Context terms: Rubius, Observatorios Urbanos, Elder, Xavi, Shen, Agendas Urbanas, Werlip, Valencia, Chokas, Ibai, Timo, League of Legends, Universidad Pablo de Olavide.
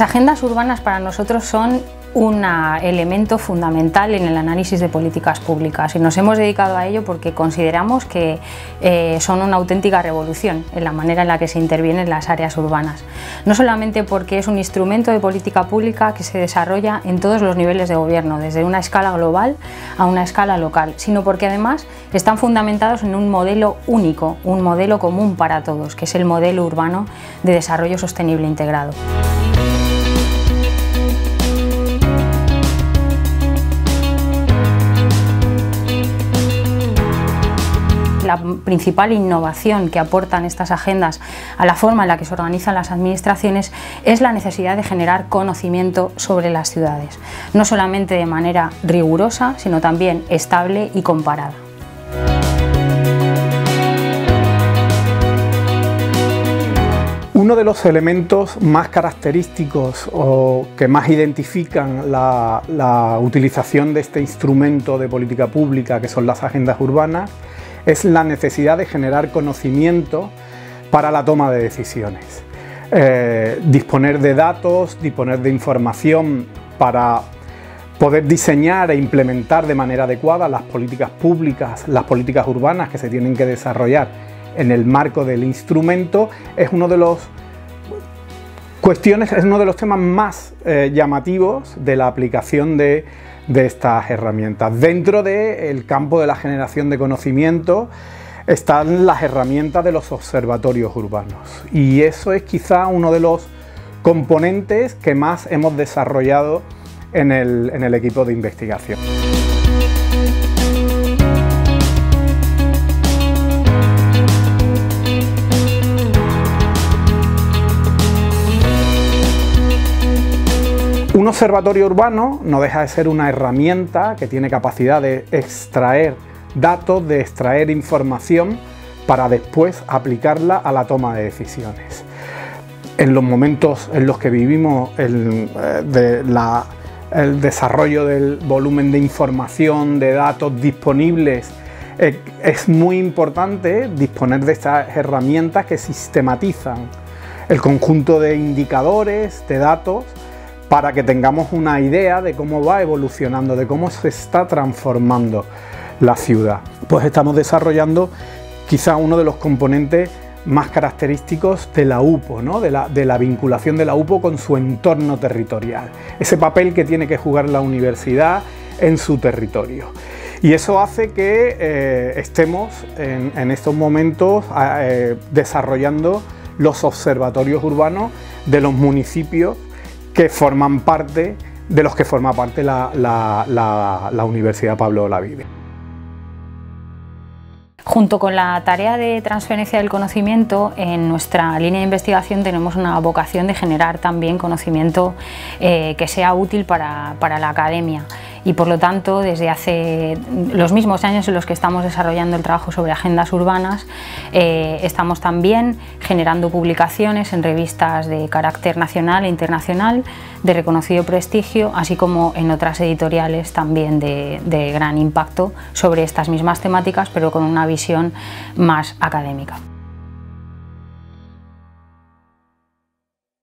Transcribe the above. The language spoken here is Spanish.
Las agendas urbanas para nosotros son un elemento fundamental en el análisis de políticas públicas y nos hemos dedicado a ello porque consideramos que son una auténtica revolución en la manera en la que se intervienen las áreas urbanas. No solamente porque es un instrumento de política pública que se desarrolla en todos los niveles de gobierno, desde una escala global a una escala local, sino porque además están fundamentados en un modelo único, un modelo común para todos, que es el modelo urbano de desarrollo sostenible integrado. La principal innovación que aportan estas agendas a la forma en la que se organizan las administraciones es la necesidad de generar conocimiento sobre las ciudades, no solamente de manera rigurosa, sino también estable y comparada. Uno de los elementos más característicos o que más identifican la utilización de este instrumento de política pública, que son las agendas urbanas, es la necesidad de generar conocimiento para la toma de decisiones. Disponer de datos, disponer de información para poder diseñar e implementar de manera adecuada las políticas públicas, las políticas urbanas que se tienen que desarrollar en el marco del instrumento, es uno de los temas más llamativos de la aplicación de estas herramientas. Dentro del campo de la generación de conocimiento están las herramientas de los observatorios urbanos, y eso es quizá uno de los componentes que más hemos desarrollado en el equipo de investigación. Un observatorio urbano no deja de ser una herramienta que tiene capacidad de extraer datos, de extraer información para después aplicarla a la toma de decisiones. En los momentos en los que vivimos el desarrollo del volumen de información, de datos disponibles, es muy importante disponer de estas herramientas que sistematizan el conjunto de indicadores, de datos, para que tengamos una idea de cómo va evolucionando, de cómo se está transformando la ciudad. Pues estamos desarrollando quizá uno de los componentes más característicos de la UPO, ¿no? de la vinculación de la UPO con su entorno territorial, ese papel que tiene que jugar la universidad en su territorio. Y eso hace que estemos en estos momentos desarrollando los observatorios urbanos de los municipios que forman parte, de los que forma parte la Universidad Pablo de Olavide. Junto con la tarea de transferencia del conocimiento, en nuestra línea de investigación tenemos una vocación de generar también conocimiento que sea útil para la academia. Y por lo tanto, desde hace los mismos años en los que estamos desarrollando el trabajo sobre agendas urbanas, estamos también generando publicaciones en revistas de carácter nacional e internacional de reconocido prestigio, así como en otras editoriales también de gran impacto sobre estas mismas temáticas, pero con una visión más académica.